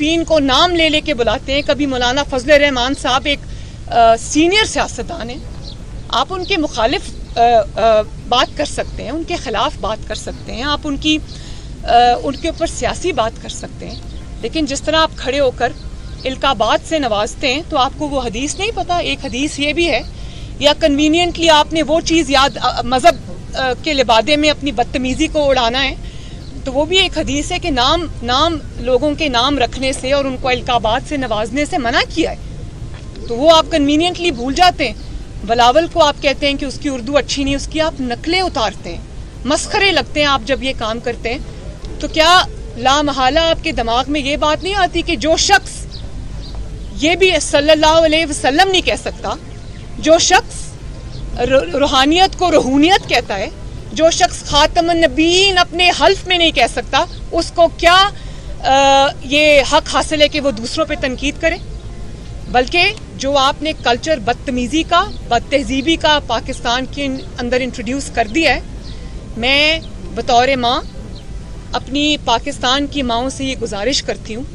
मुखालफिन को नाम ले लेके बुलाते हैं। कभी मौलाना फजल रहमान साहब एक सीनियर सियासतदान हैं, आप उनके मुखालिफ बात कर सकते हैं, उनके ख़िलाफ़ बात कर सकते हैं, आप उनके ऊपर सियासी बात कर सकते हैं, लेकिन जिस तरह आप खड़े होकर इल्काबाद से नवाजते हैं तो आपको वो हदीस नहीं पता। एक हदीस ये भी है, या कन्वीनियंटली आपने वो चीज़ याद, मज़हब के लिबादे में अपनी बदतमीज़ी को उड़ाना है, तो वो भी एक हदीस है कि नाम लोगों के नाम रखने से और उनको इल्काबाद से नवाजने से मना किया है, तो वो आप कन्वीनियंटली भूल जाते हैं। बलावल को आप कहते हैं कि उसकी उर्दू अच्छी नहीं, उसकी आप नकलें उतारते हैं, मस्खरे लगते हैं आप जब ये काम करते हैं। तो क्या लामहला आपके दिमाग में ये बात नहीं आती कि जो शख्स ये भी सल्लल्लाहु अलैहि वसल्लम नहीं कह सकता, जो शख्स रूहानियत को रूहानियत कहता है, जो शख्स खातमुन नबीयीन अपने हल्फ में नहीं कह सकता, उसको क्या ये हक हासिल है कि वो दूसरों पर तनकीद करे? बल्कि जो आपने कल्चर बदतमीज़ी का, बदतहजीबी का पाकिस्तान के अंदर इंट्रोड्यूस कर दिया है, मैं बतौर माँ अपनी पाकिस्तान की माओं से ये गुजारिश करती हूँ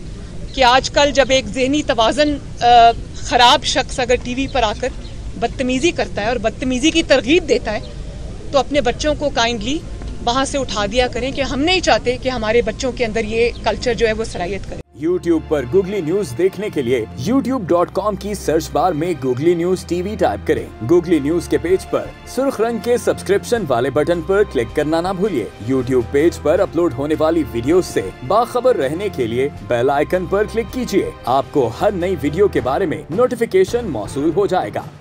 कि आजकल जब एक ज़हनी तवाज़न ख़राब शख्स अगर टीवी पर आकर बदतमीज़ी करता है और बदतमीज़ी की तरगीब देता है तो अपने बच्चों को काइंडली वहाँ से उठा दिया करें कि हम नहीं चाहते कि हमारे बच्चों के अंदर ये कल्चर जो है वो सरायत करे। YouTube पर Google News देखने के लिए YouTube.com की सर्च बार में Google News TV टाइप करें। Google News के पेज पर सुर्ख रंग के सब्सक्रिप्शन वाले बटन पर क्लिक करना ना भूलिए। YouTube पेज पर अपलोड होने वाली वीडियो से बाखबर रहने के लिए बेल आइकन पर क्लिक कीजिए। आपको हर नई वीडियो के बारे में नोटिफिकेशन मौसूल हो जाएगा।